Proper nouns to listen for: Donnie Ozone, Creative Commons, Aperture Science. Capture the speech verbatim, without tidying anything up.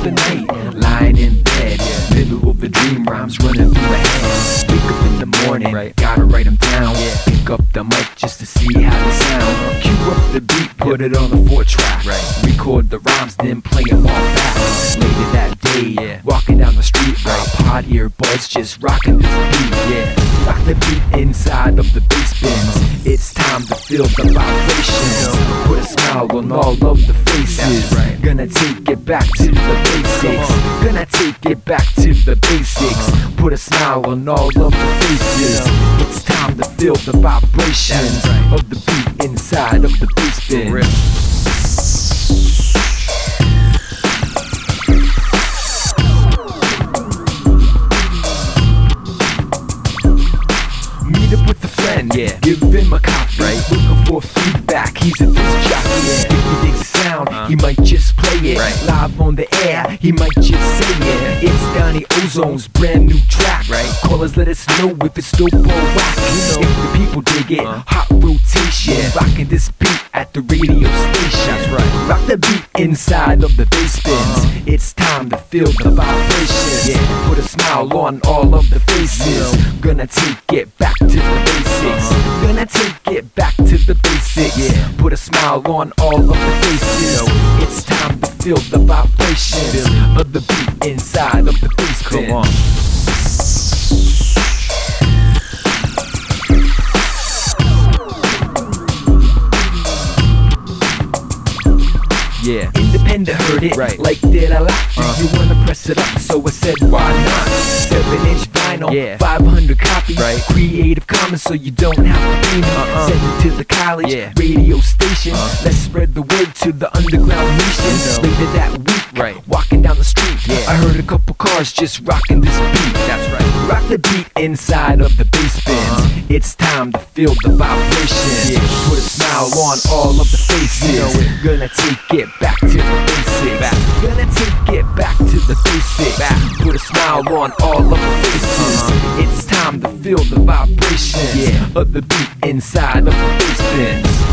of the night, lying in bed, middle of the dream, rhymes running through my head. Wake up in the morning, gotta write them down, pick up the mic just to see how they sound. Cue up the beat, put it on the four track, record the rhymes, then play them all back. Later that day, walking down the street, pod earbuds just rocking this beat, yeah. Lock the beat inside of the bass bins, it's time to feel the vibrations. Put a smile on all of the faces, gonna take it back to the basics, gonna take it back to the basics. Put a smile on all of the faces, it's time to feel the vibrations of the beat inside of the bass bin. Yeah, give him a cop, right? Looking for feedback, he's a disc jockey. Yeah. If he thinks the sound, uh, he might just play it. Right. Live on the air, he might just say it. It's Donnie Ozone's brand new track. Right. Callers, let us know if it's dope or whack. You know. If the people dig it, uh, hot rotation. Yeah. Rocking this beat at the radio station. That's right. Rock the beat inside of the bass bins. Uh, it's time to feel the vibrations. Yeah. Put a smile on all of the faces. You know. Gonna take it back to the basics. Gonna take it back to the basics, yeah. Put a smile on all of the faces. It's time to feel the vibrations of the beat inside of the bass bin. Come on. Yeah. Independent heard it, right. Like did I like? Do uh. you wanna press it up? So I said why not? Seven inch vinyl, yeah. five hundred copies, right. Creative Commons, so you don't have to pay me. Uh-uh. Send it to the college, yeah. radio station. Uh. Let's spread the word to the underground nation. No. Later that week, right. walking down the street, yeah. I heard a couple cars just rocking this beat. That's right. Rock the beat inside of the bass bins. Uh-huh. It's time to feel the vibrations. Yeah. Put a smile on all of the faces. You know it. Gonna take it back to the basics. Back. Gonna take it back to the basics. Back. Put a smile on all of the faces. Uh-huh. It's time to feel the vibrations, yeah. of the beat inside of the bass bins.